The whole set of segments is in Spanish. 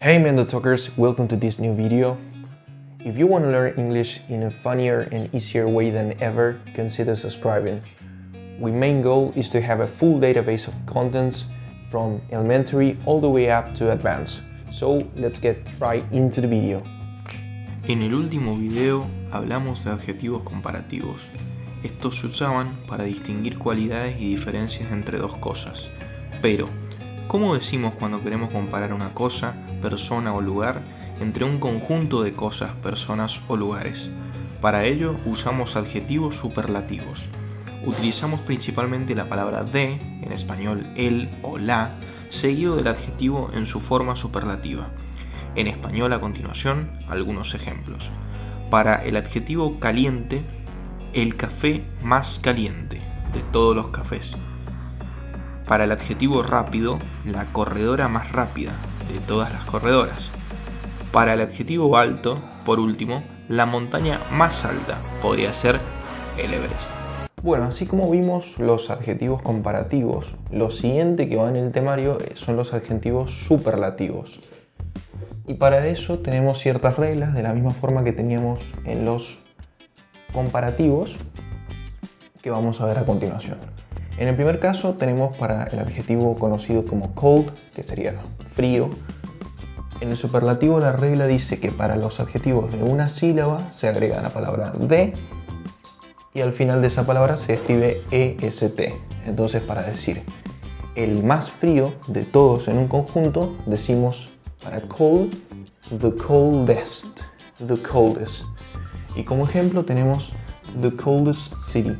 Hey MendoTalkers, welcome to this new video. If you want to learn English in a funnier and easier way than ever, consider subscribing. My main goal is to have a full database of contents from elementary all the way up to advanced. So let's get right into the video. En el último video hablamos de adjetivos comparativos. Estos se usaban para distinguir cualidades y diferencias entre dos cosas. Pero, ¿cómo decimos cuando queremos comparar una cosa, persona o lugar entre un conjunto de cosas, personas o lugares? Para ello usamos adjetivos superlativos. Utilizamos principalmente la palabra de, en español el o la, seguido del adjetivo en su forma superlativa. En español, a continuación, algunos ejemplos. Para el adjetivo caliente, el café más caliente de todos los cafés. Para el adjetivo rápido, la corredora más rápida de todas las corredoras. Para el adjetivo alto, por último, la montaña más alta podría ser el Everest. Bueno, así como vimos los adjetivos comparativos, lo siguiente que va en el temario son los adjetivos superlativos. Y para eso tenemos ciertas reglas, de la misma forma que teníamos en los comparativos, que vamos a ver a continuación. En el primer caso tenemos para el adjetivo conocido como cold, que sería frío. En el superlativo la regla dice que para los adjetivos de una sílaba se agrega la palabra de, y al final de esa palabra se escribe EST. Entonces, para decir el más frío de todos en un conjunto, decimos para cold, the coldest, the coldest. Y como ejemplo tenemos the coldest city.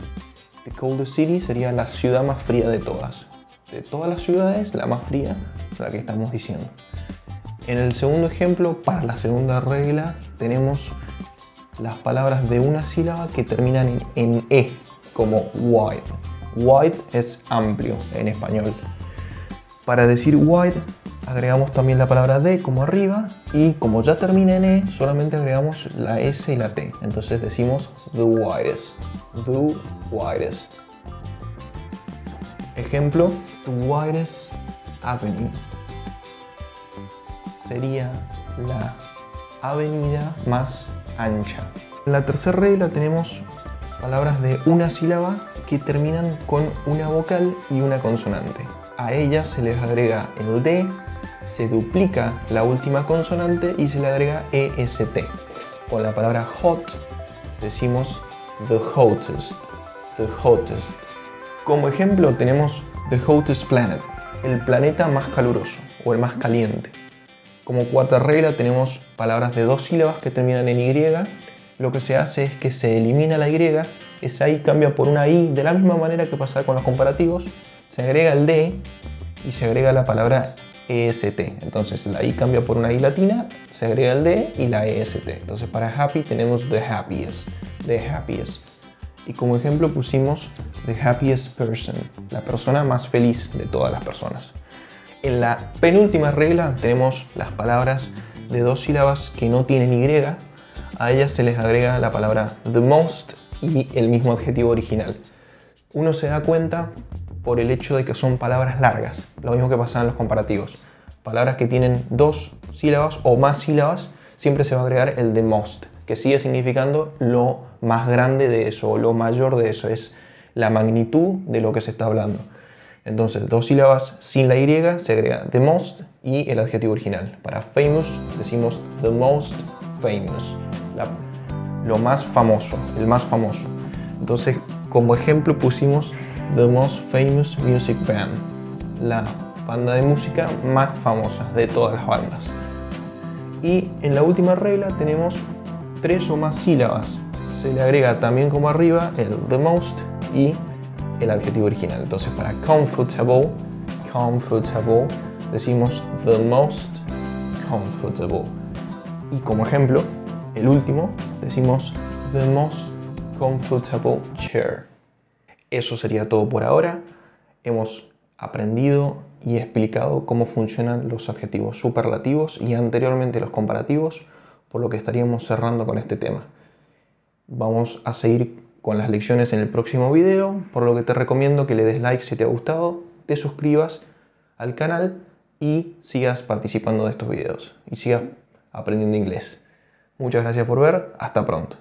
The coldest city sería la ciudad más fría de todas. De todas las ciudades, la más fría, la que estamos diciendo. En el segundo ejemplo, para la segunda regla, tenemos las palabras de una sílaba que terminan en E, como wide. Wide es amplio en español. Para decir wide agregamos también la palabra de, como arriba, y como ya termina en E, solamente agregamos la S y la T. Entonces decimos the widest, the widest. Ejemplo, the widest avenue sería la avenida más ancha. En la tercera regla tenemos palabras de una sílaba que terminan con una vocal y una consonante. A ellas se les agrega el D, se duplica la última consonante y se le agrega EST. Con la palabra hot decimos the hottest, the hottest. Como ejemplo tenemos the hottest planet, el planeta más caluroso o el más caliente. Como cuarta regla tenemos palabras de dos sílabas que terminan en Y. Lo que se hace es que se elimina la Y, esa I cambia por una I, de la misma manera que pasaba con los comparativos. Se agrega el D y se agrega la palabra EST. Entonces la I cambia por una I latina, se agrega el D y la EST. Entonces para happy tenemos the happiest, the happiest. Y como ejemplo pusimos the happiest person, la persona más feliz de todas las personas. En la penúltima regla tenemos las palabras de dos sílabas que no tienen Y. A ellas se les agrega la palabra the most y el mismo adjetivo original. Uno se da cuenta por el hecho de que son palabras largas, lo mismo que pasaba en los comparativos. Palabras que tienen dos sílabas o más sílabas, siempre se va a agregar el the most, que sigue significando lo más grande de eso o lo mayor de eso, es la magnitud de lo que se está hablando. Entonces, dos sílabas sin la Y, se agrega the most y el adjetivo original. Para famous decimos the most famous, lo más famoso, el más famoso. Entonces, como ejemplo pusimos the most famous music band, la banda de música más famosa de todas las bandas. Y en la última regla tenemos tres o más sílabas. Se le agrega también como arriba el the most y el adjetivo original. Entonces para comfortable, comfortable, decimos the most comfortable. Y como ejemplo, el último, decimos the most comfortable chair. Eso sería todo por ahora. Hemos aprendido y explicado cómo funcionan los adjetivos superlativos y anteriormente los comparativos. por lo que estaríamos cerrando con este tema. Vamos a seguir con las lecciones en el próximo video, por lo que te recomiendo que le des like si te ha gustado, te suscribas al canal y sigas participando de estos videos y sigas aprendiendo inglés. Muchas gracias por ver, hasta pronto.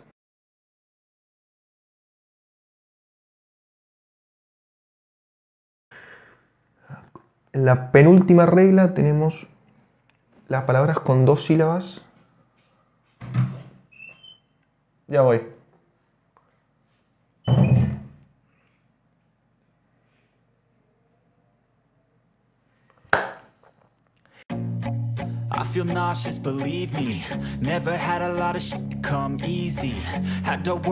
En la penúltima regla tenemos las palabras con dos sílabas. Ya voy. I feel nauseous, believe me. Never had a lot of shit come easy. Had to work.